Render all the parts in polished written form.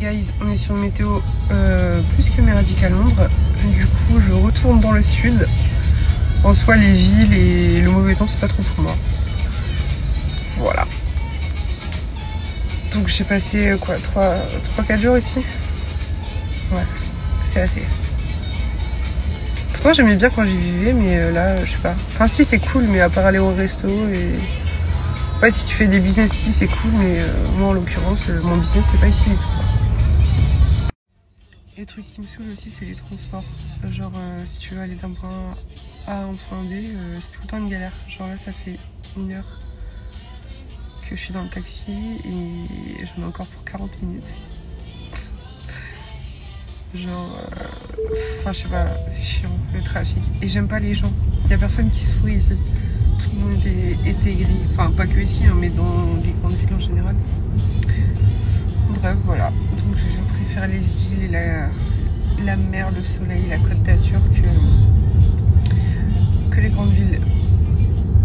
Guys, on est sur une météo plus que merdique à Londres. Du coup, je retourne dans le sud. En soi, les villes et le mauvais temps, c'est pas trop pour moi. Voilà. Donc j'ai passé quoi, 3-4 jours ici. Ouais, c'est assez. Pourtant j'aimais bien quand j'y vivais, mais là je sais pas. Enfin si, c'est cool, mais à part aller au resto et... Ouais, si tu fais des business ici, c'est cool, mais moi en l'occurrence, mon business c'est pas ici du tout. Le truc qui me saoule aussi, c'est les transports. Genre si tu veux aller d'un point A à un point B, c'est tout le temps une galère. Genre là ça fait une heure que je suis dans le taxi et j'en ai encore pour 40 minutes. Genre, enfin je sais pas, c'est chiant le trafic. Et j'aime pas les gens, y a personne qui sourit ici. Tout le monde est aigri, enfin pas que ici, hein, mais dans les grandes villes en général. Bref, voilà. Donc je préfère les îles et la mer, le soleil, la Côte d'Azur que les grandes villes.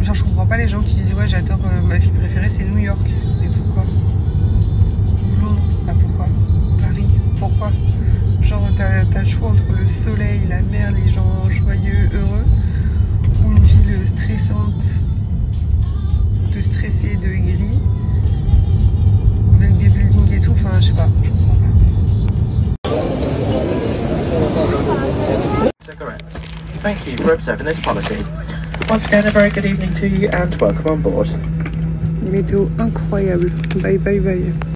Genre je comprends pas les gens qui disent ouais j'adore, ma ville préférée c'est New York. Mais pourquoi? Londres, bah pourquoi? Paris, pourquoi? Genre t'as le choix entre le soleil, la mer, les gens joyeux, heureux, ou une ville stressante, de stressée, de aigrie, avec des buildings et tout, enfin je sais pas, je comprends pas. Thank you for observing this policy. Once again, a very good evening to you and welcome on board. Météo incroyable. Bye bye bye.